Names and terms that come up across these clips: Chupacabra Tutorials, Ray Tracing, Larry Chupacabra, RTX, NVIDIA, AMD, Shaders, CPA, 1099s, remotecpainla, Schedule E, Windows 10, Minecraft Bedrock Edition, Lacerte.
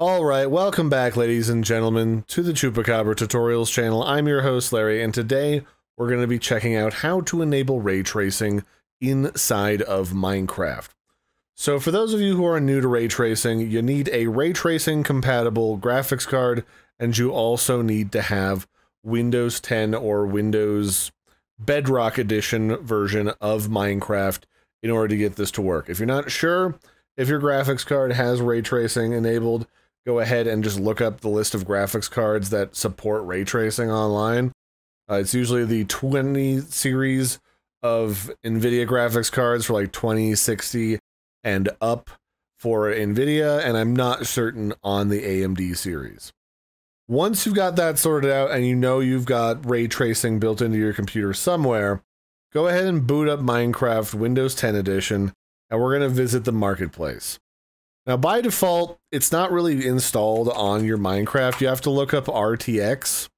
Alright, welcome back, ladies and gentlemen, to the Chupacabra Tutorials channel. I'm your host, Larry, and today we're going to be checking out how to enable ray tracing inside of Minecraft. So for those of you who are new to ray tracing, you need a ray tracing compatible graphics card, and you also need to have Windows 10 or Windows Bedrock Edition version of Minecraft in order to get this to work. If you're not sure if your graphics card has ray tracing enabled, go ahead and just look up the list of graphics cards that support ray tracing online. It's usually the 20 series of NVIDIA graphics cards for like 2060 and up for NVIDIA, and I'm not certain on the AMD series. Once you've got that sorted out and you know you've got ray tracing built into your computer somewhere, go ahead and boot up Minecraft Windows 10 Edition, and we're going to visit the marketplace. Now, by default, it's not really installed on your Minecraft. You have to look up RTX,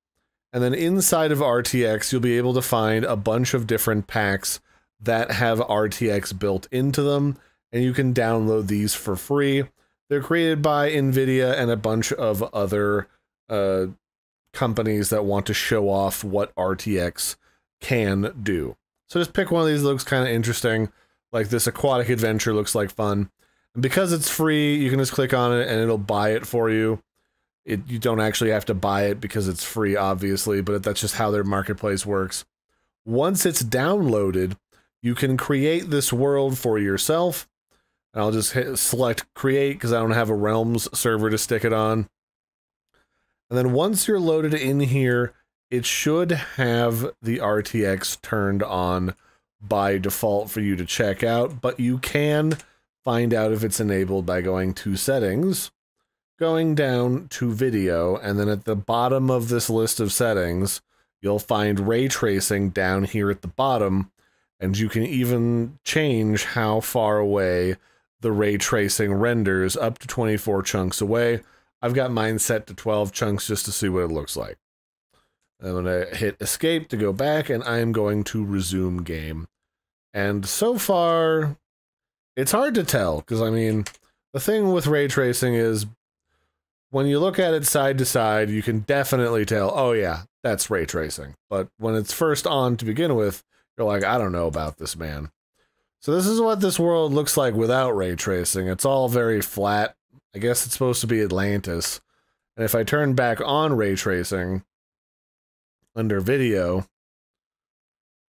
and then inside of RTX, you'll be able to find a bunch of different packs that have RTX built into them, and you can download these for free. They're created by NVIDIA and a bunch of other companies that want to show off what RTX can do. So just pick one of these that looks kind of interesting, like this aquatic adventure looks like fun. And because it's free, you can just click on it and it'll buy it for you. You don't actually have to buy it because it's free, obviously, but that's just how their marketplace works. Once it's downloaded, you can create this world for yourself. And I'll just select create because I don't have a Realms server to stick it on. And then once you're loaded in here, it should have the RTX turned on by default for you to check out, but you can find out if it's enabled by going to settings, going down to video, and then at the bottom of this list of settings, you'll find ray tracing down here at the bottom, and you can even change how far away the ray tracing renders, up to 24 chunks away. I've got mine set to 12 chunks just to see what it looks like. I'm going to hit escape to go back, and I'm going to resume game. And so far, it's hard to tell, because, I mean, the thing with ray tracing is when you look at it side to side, you can definitely tell, oh yeah, that's ray tracing. But when it's first on to begin with, you're like, I don't know about this, man. So this is what this world looks like without ray tracing. It's all very flat. I guess it's supposed to be Atlantis. And if I turn back on ray tracing under video,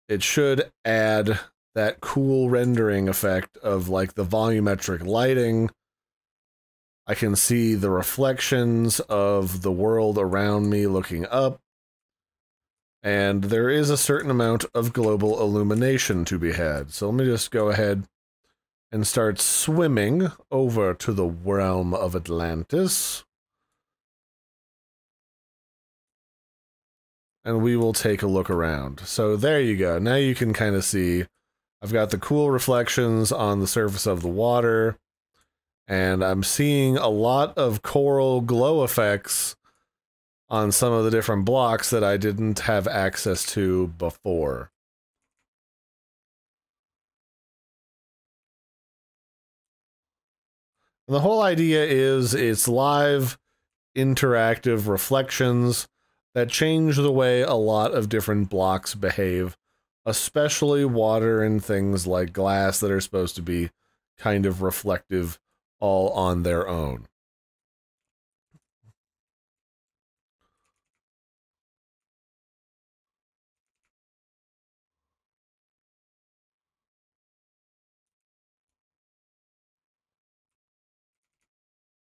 it should add that cool rendering effect of like the volumetric lighting. I can see the reflections of the world around me looking up. And there is a certain amount of global illumination to be had. So let me just go ahead and start swimming over to the realm of Atlantis. And we will take a look around. So there you go. Now you can kind of see I've got the cool reflections on the surface of the water, and I'm seeing a lot of coral glow effects on some of the different blocks that I didn't have access to before. And the whole idea is it's live, interactive reflections that change the way a lot of different blocks behave, especially water and things like glass that are supposed to be kind of reflective all on their own.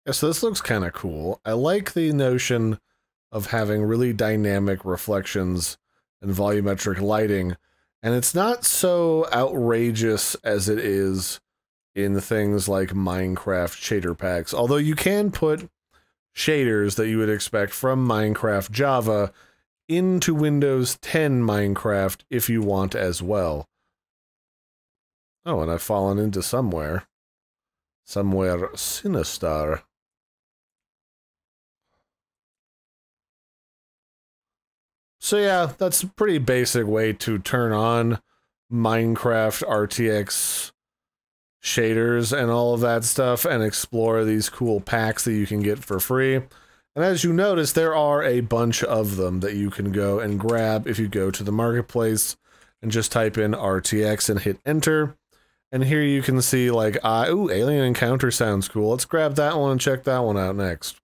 Yeah, so this looks kind of cool. I like the notion of having really dynamic reflections and volumetric lighting. And it's not so outrageous as it is in things like Minecraft shader packs, although you can put shaders that you would expect from Minecraft Java into Windows 10 Minecraft if you want as well. Oh, and I've fallen into somewhere. Somewhere sinister. So yeah, that's a pretty basic way to turn on Minecraft RTX shaders and all of that stuff, and explore these cool packs that you can get for free. And as you notice, there are a bunch of them that you can go and grab if you go to the marketplace and just type in RTX and hit enter. And here you can see, like, ooh, Alien Encounter sounds cool. Let's grab that one and check that one out next.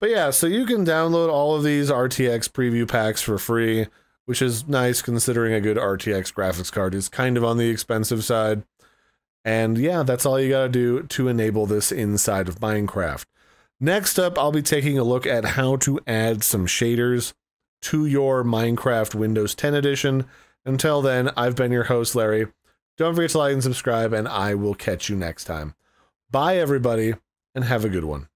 But yeah, so you can download all of these RTX preview packs for free, which is nice considering a good RTX graphics card is kind of on the expensive side. And yeah, that's all you gotta do to enable this inside of Minecraft. Next up, I'll be taking a look at how to add some shaders to your Minecraft Windows 10 edition. Until then, I've been your host, Larry. Don't forget to like and subscribe, and I will catch you next time. Bye, everybody, and have a good one.